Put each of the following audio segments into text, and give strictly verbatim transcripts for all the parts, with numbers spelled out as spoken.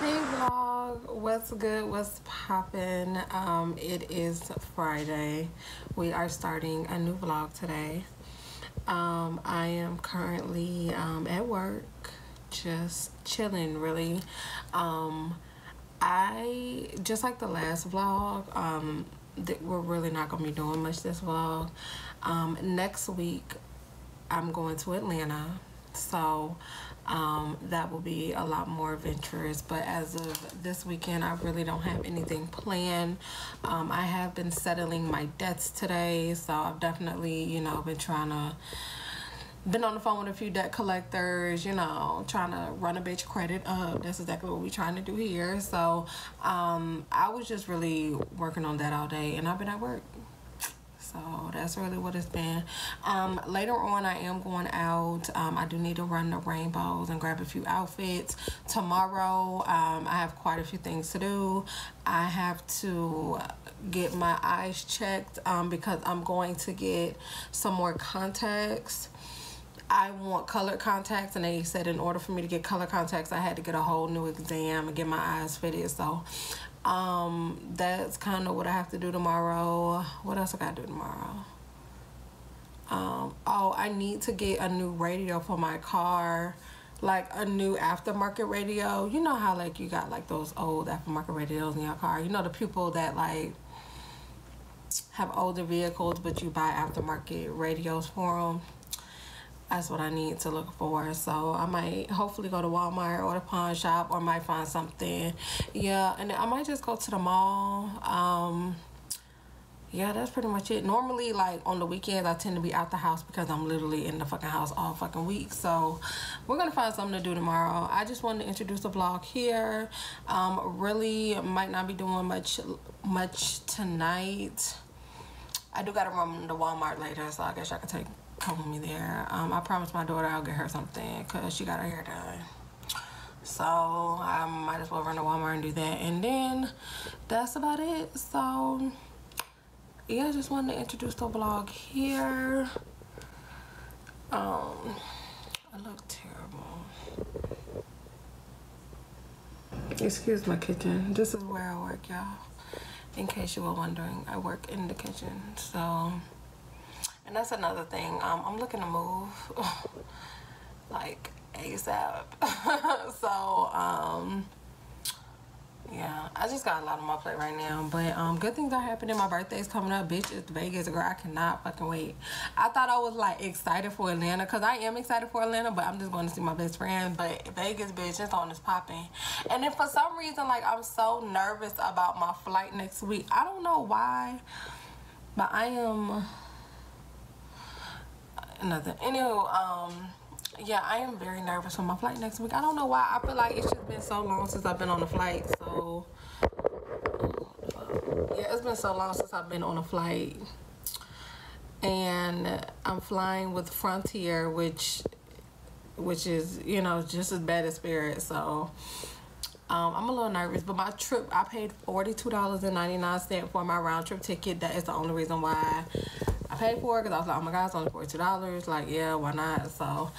Hey vlog, what's good, what's poppin'? Um it is Friday. We are starting a new vlog today. um I am currently um at work, just chilling really. um I just like the last vlog, um that we're really not gonna be doing much this vlog. Um next week I'm going to Atlanta, so um that will be a lot more adventurous, but as of this weekend I really don't have anything planned. um I have been settling my debts today, so I've definitely, you know, been trying to been on the phone with a few debt collectors, you know, trying to run a bitch credit up. That's exactly what we're trying to do here. So um I was just really working on that all day, and I've been at work, so that's really what it's been. Um later on I am going out. um I do need to run the rainbows and grab a few outfits tomorrow. um I have quite a few things to do. I have to get my eyes checked, um because I'm going to get some more contacts. I want colored contacts, and they said in order for me to get color contacts I had to get a whole new exam and get my eyes fitted. So um that's kind of what I have to do tomorrow. What else I gotta do tomorrow? Um oh, I need to get a new radio for my car, like a new aftermarket radio. You know how like you got like those old aftermarket radios in your car, you know, the people that like have older vehicles but you buy aftermarket radios for them. That's what I need to look for. So I might hopefully go to Walmart or the pawn shop, or might find something. Yeah, and I might just go to the mall. Um, yeah, that's pretty much it. Normally, like, on the weekends, I tend to be out the house because I'm literally in the fucking house all fucking week. So we're going to find something to do tomorrow. I just wanted to introduce the vlog here. Um, really might not be doing much, much tonight. I do got to run to Walmart later, so I guess I could take... come with me there. um I promised my daughter I'll get her something because she got her hair done, so I might as well run to Walmart and do that, and then that's about it. So yeah, I just wanted to introduce the vlog here. um I look terrible, excuse my kitchen. This is where I work, y'all, in case you were wondering. I work in the kitchen. So and that's another thing. Um, I'm looking to move, like, ASAP. So, um, yeah. I just got a lot on my plate right now. But um, good things are happening. My birthday's coming up. Bitch, it's Vegas, girl. I cannot fucking wait. I thought I was, like, excited for Atlanta, because I am excited for Atlanta, but I'm just going to see my best friend. But Vegas, bitch, it's on, it's popping. And then for some reason, like, I'm so nervous about my flight next week. I don't know why, but I am... nothing. Anywho, um, yeah, I am very nervous for my flight next week. I don't know why. I feel like it's just been so long since I've been on a flight. So, yeah, it's been so long since I've been on a flight. And I'm flying with Frontier, which, which is, you know, just as bad as Spirit. So, um, I'm a little nervous. But my trip, I paid forty-two dollars and ninety-nine cents for my round trip ticket. That is the only reason why I paid for it, because I was like, oh my god, it's only forty-two dollars. Like, yeah, why not? So,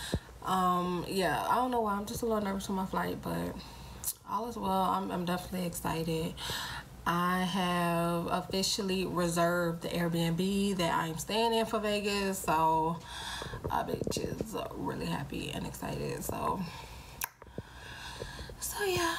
um, yeah, I don't know why. I'm just a little nervous for my flight, but all is well. I'm, I'm definitely excited. I have officially reserved the Airbnb that I'm staying in for Vegas. So, I bitch is really happy and excited. So, so yeah.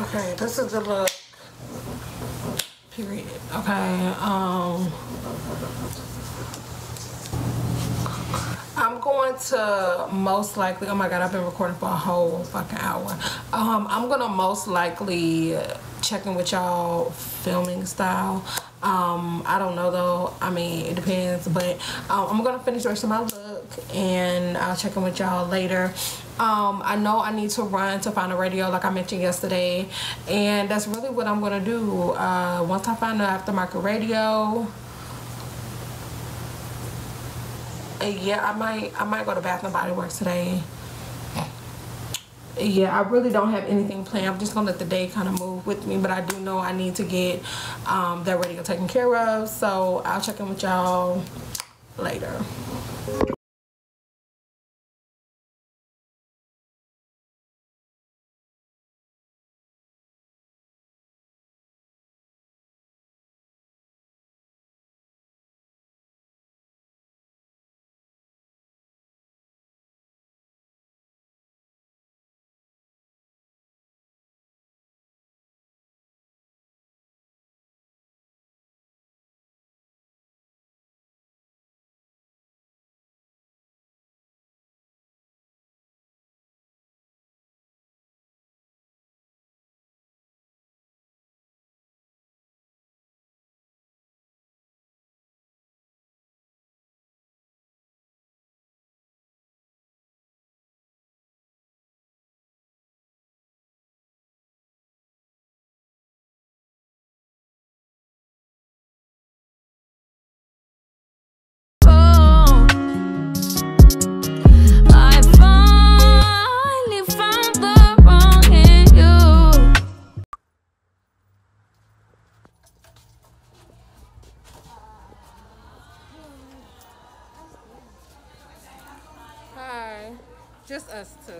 Okay, this is the look. Period. Okay. Um, I'm going to most likely. Oh my God, I've been recording for a whole fucking hour. Um, I'm gonna most likely check in with y'all filming style. Um, I don't know though. I mean, it depends. But um, I'm gonna finish the rest of my look, and I'll check in with y'all later. Um, I know I need to run to find a radio like I mentioned yesterday, and that's really what I'm going to do. Uh, once I find the aftermarket radio, yeah, I might, I might go to Bath and Body Works today. Yeah, I really don't have anything planned. I'm just going to let the day kind of move with me, but I do know I need to get um, that radio taken care of, so I'll check in with y'all later. Just us two.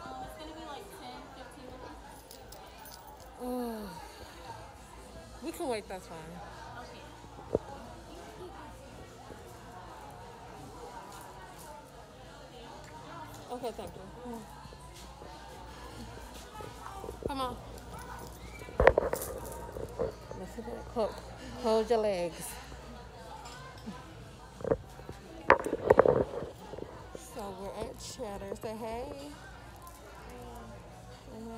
Oh, it's gonna be like ten, fifteen minutes. Ooh. We can wait, that's fine. Okay. Okay, thank you. Come on. Let's see that cook. Hold your legs. So we're at Cheddar's. Say hey. Mm-hmm.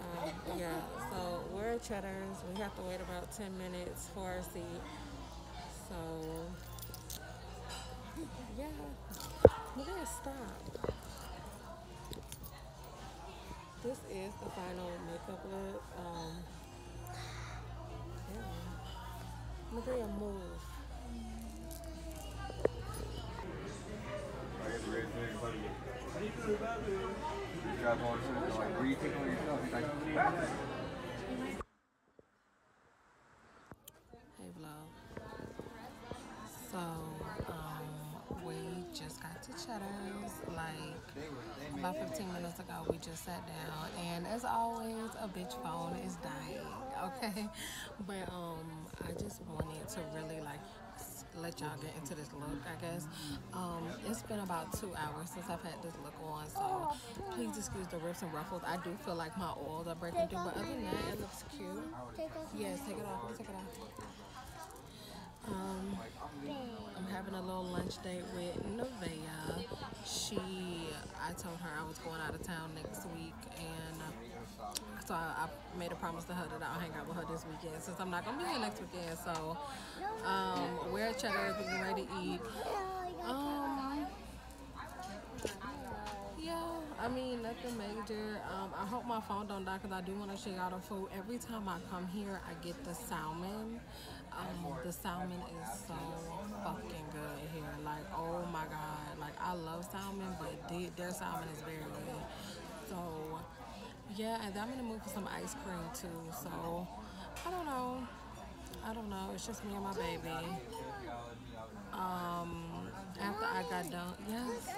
um, yeah, so we're at Cheddar's. We have to wait about ten minutes for our seat. So, yeah. We're going to stop. This is the final makeup look. Um, yeah. Look at your move. Hey vlog. So um, we just got to Cheddar's like about fifteen minutes ago. We just sat down, and as always, a bitch phone is dying. Okay, but um, I just wanted to really like let y'all get into this look, I guess. Um, it's been about two hours since I've had this look on, so please excuse the rips and ruffles. I do feel like my oils are breaking through, but other than that, it looks cute. Yes, take it off, take it off. Um, I'm having a little lunch date with Novia. She, I told her I was going out of town next week, and so I, I made a promise to her that I'll hang out with her this weekend since I'm not going to be here next weekend. So um, we're at Cheddar's, we're ready to eat. Um, yeah, I mean, nothing major. Um, I hope my phone don't die because I do want to check out the food. Every time I come here, I get the salmon. Um, the salmon is so fucking good here. Like, oh my God. Like, I love salmon, but they, their salmon is very good. So... yeah, and I'm in the mood for some ice cream too, so I don't know. I don't know. It's just me and my baby. Um, after I got done, yes.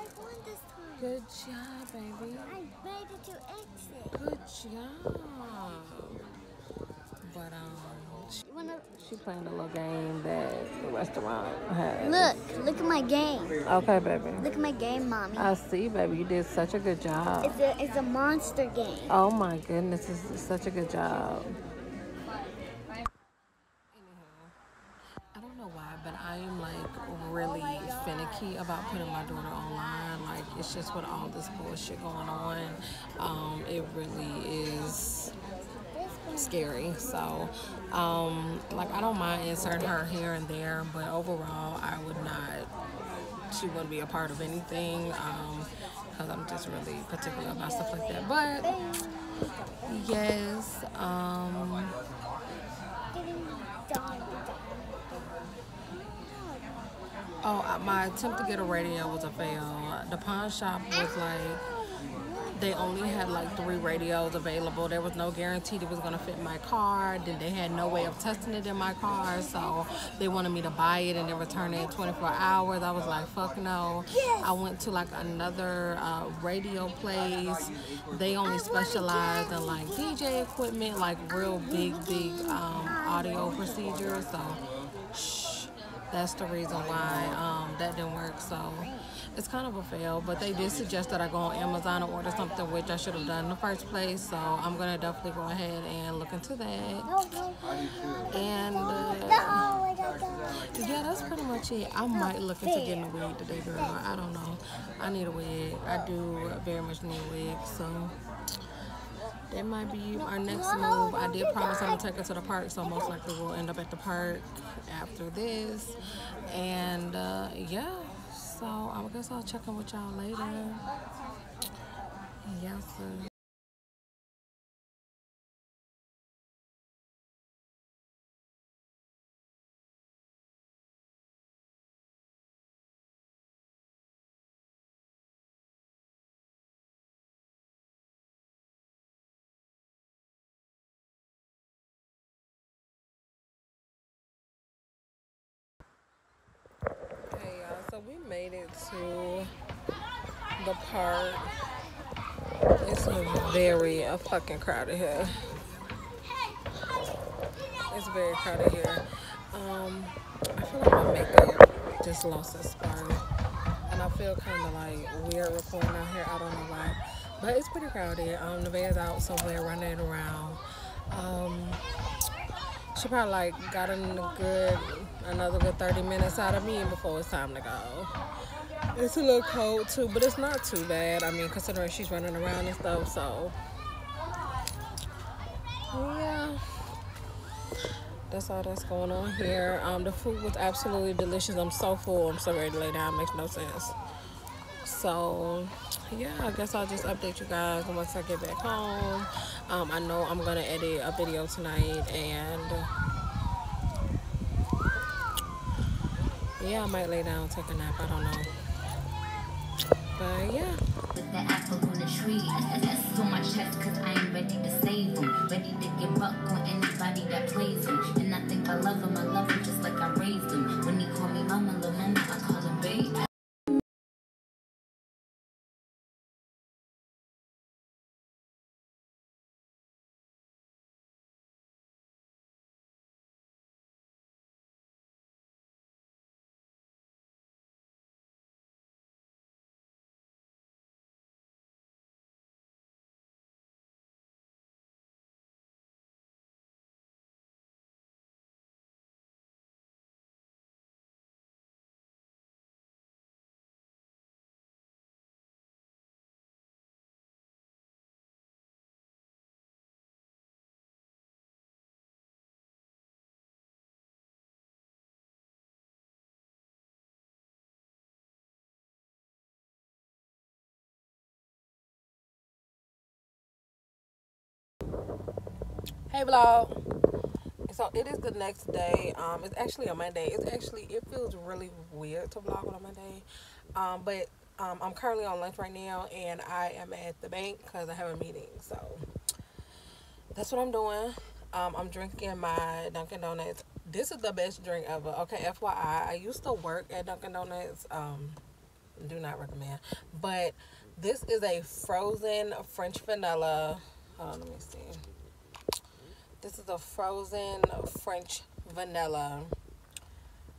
Good job, baby. I made it to exit. Good job. But um, She playing a little game that the restaurant has. Look, look at my game. Okay, baby. Look at my game, Mommy. I see, baby. You did such a good job. It's a, it's a monster game. Oh, my goodness. This is such a good job. I don't know why, but I am, like, really finicky about putting my daughter online. Like, it's just with all this bullshit going on. Um, it really is scary. So um like I don't mind inserting her here and there, but overall I would not, she wouldn't be a part of anything, um because I'm just really particular about stuff like that. But yes, um oh, my attempt to get a radio was a fail. The pawn shop was like, they only had like three radios available. There was no guarantee that it was gonna fit my car. Then they had no way of testing it in my car. So they wanted me to buy it and then return it in twenty-four hours. I was like, fuck no. I went to like another uh, radio place. They only specialized in like D J equipment, like real big, big um, audio procedures. So shh, that's the reason why um, that didn't work. So it's kind of a fail, but they did suggest that I go on Amazon and order something, which I should have done in the first place. So I'm going to definitely go ahead and look into that. And uh, yeah, that's pretty much it. I might look into getting a wig today, girl. I don't know. I need a wig. I do very much need a wig. So that might be our next move. I did promise I'm going to take her to the park, so most likely we'll end up at the park after this. And uh, yeah. So, I guess I'll check in with y'all later. Yes, sir. So we made it to the park. It's very uh, fucking crowded here. It's very crowded here. Um, I feel like my makeup just lost its spark, and I feel kind of like weird recording out here. I don't know why, but it's pretty crowded. Um, Novia's out somewhere running around. Um, she probably like got in a good. Another good thirty minutes out of me before it's time to go. It's a little cold too, but it's not too bad. I mean, considering she's running around and stuff, so yeah, that's all that's going on here. Um, the food was absolutely delicious. I'm so full. I'm so ready to lay down. It makes no sense. So yeah, I guess I'll just update you guys once I get back home. Um, I know I'm gonna edit a video tonight, and yeah, I might lay down, take a nap, I don't know. But yeah. The apple on the tree. That's so much chest, cause I am ready to save them. Ready to give up on anybody that plays them. And I think I love him, I love him just like I raised him. When he called me mama, little mama, I call him babe. Hey vlog. So it is the next day. Um, it's actually a Monday. It's actually it feels really weird to vlog on a Monday. Um, but um, I'm currently on lunch right now, and I am at the bank because I have a meeting. So that's what I'm doing. Um, I'm drinking my Dunkin Donuts. This is the best drink ever. Okay, F Y I, I used to work at Dunkin Donuts. Um, do not recommend. But this is a frozen French vanilla. Hold on, let me see. This is a frozen French vanilla.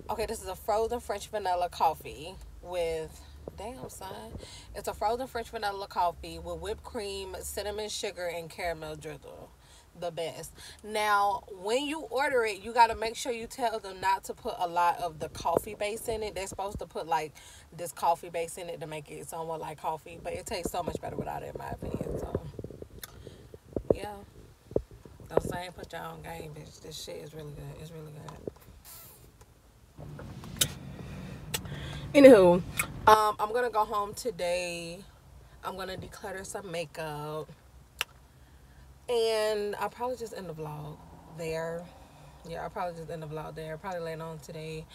Okay, this is a frozen French vanilla coffee with, damn son. It's a frozen French vanilla coffee with whipped cream, cinnamon, sugar, and caramel drizzle. The best. Now, when you order it, you got to make sure you tell them not to put a lot of the coffee base in it. They're supposed to put like this coffee base in it to make it somewhat like coffee, but it tastes so much better without it, in my opinion. So, yeah. Don't say ain't put your own game, bitch. This shit is really good. It's really good. Anywho, um, I'm gonna go home today. I'm gonna declutter some makeup. And I'll probably just end the vlog there. Yeah, I'll probably just end the vlog there. Probably later on today.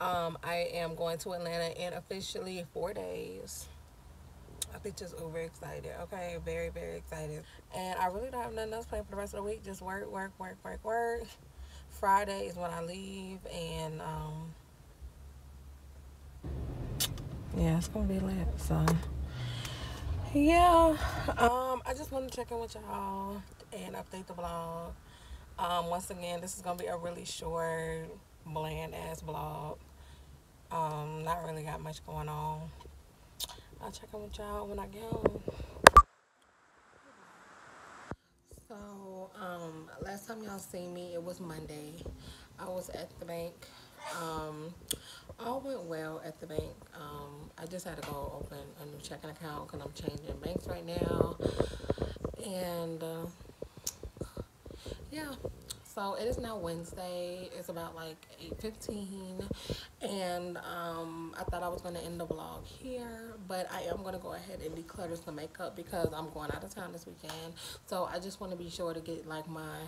Um, I am going to Atlanta in officially four days. I think just over excited. Okay, very, very excited. And I really don't have nothing else planned for the rest of the week. Just work, work, work, work, work. Friday is when I leave. And, um, yeah, it's going to be late, so... yeah, um I just want to check in with y'all and update the vlog. Um once again, this is gonna be a really short, bland ass vlog. Um not really got much going on. I'll check in with y'all when I get home. So um last time y'all seen me, it was Monday. I was at the bank. Um all went well at the bank. um I just had to go open a new checking account because I'm changing banks right now, and uh, yeah, so it is now Wednesday. It's about like eight fifteen, and um I thought I was going to end the vlog here, but I am going to go ahead and declutter some makeup because I'm going out of town this weekend, so I just want to be sure to get like my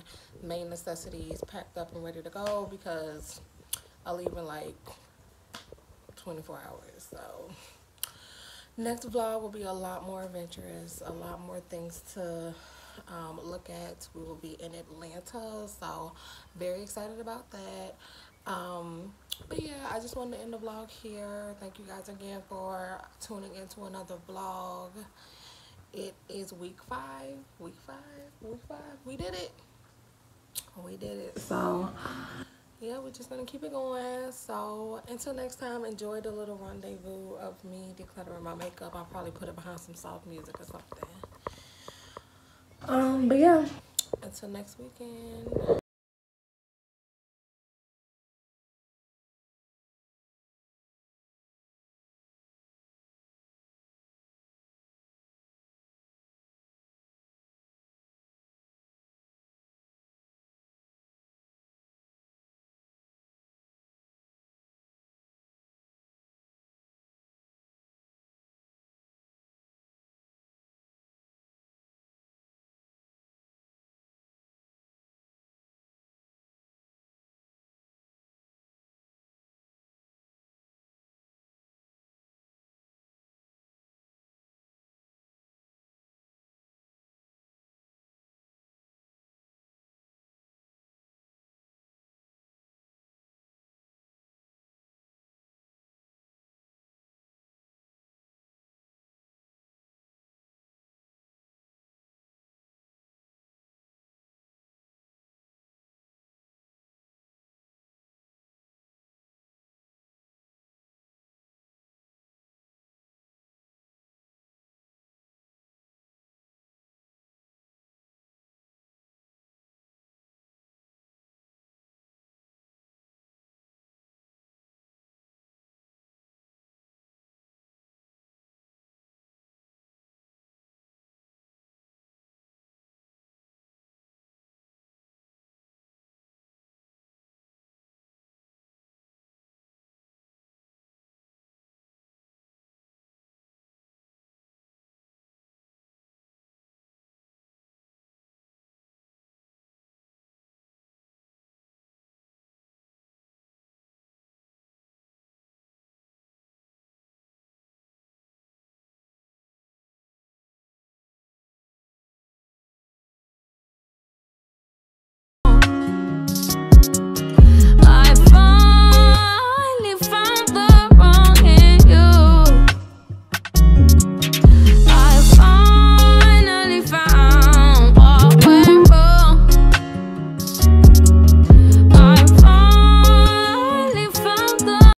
main necessities packed up and ready to go because I'll leave in like twenty-four hours. So next vlog will be a lot more adventurous, a lot more things to um, look at. We will be in Atlanta, so very excited about that. Um, but yeah, I just wanted to end the vlog here. Thank you guys again for tuning into another vlog. It is week five, week five, week five. We did it. We did it. So... yeah, we're just gonna keep it going. So until next time, enjoy the little rendezvous of me decluttering my makeup. I'll probably put it behind some soft music or something. Um but yeah, until next weekend.